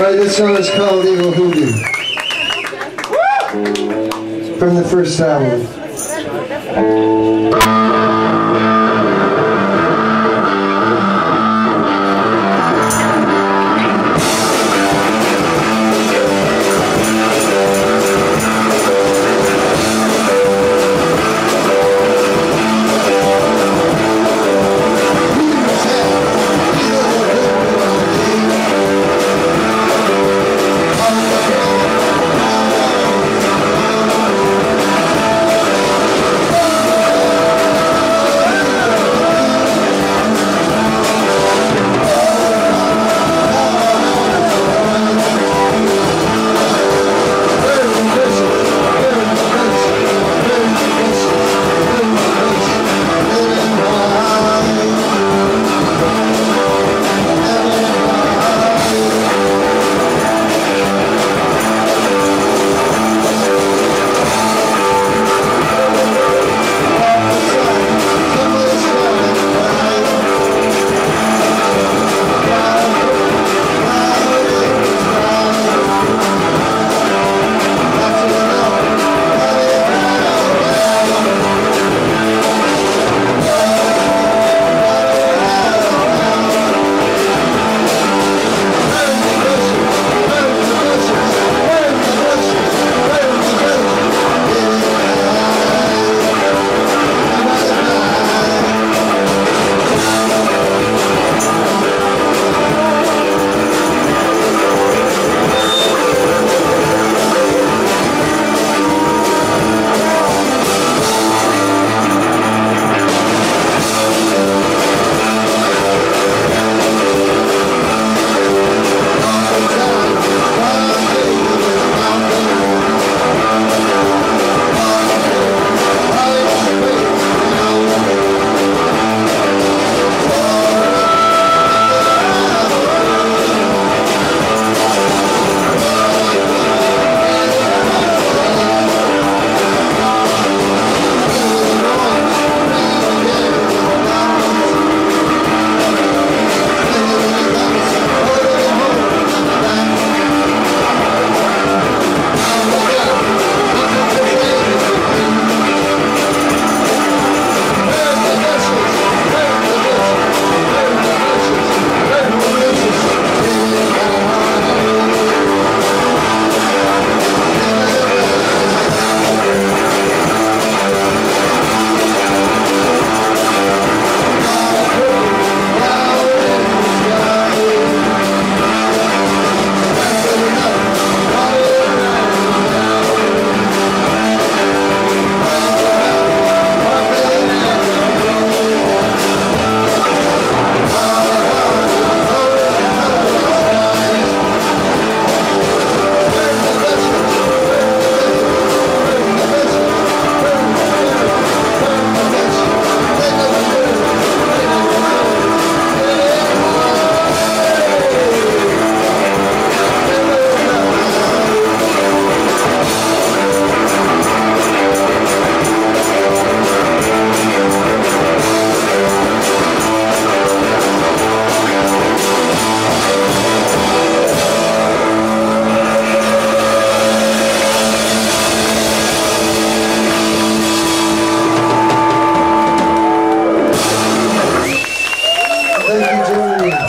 Alright, this song is called Evil Hoodoo. From the first album.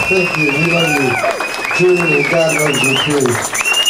Thank you, Germany. God loves you too.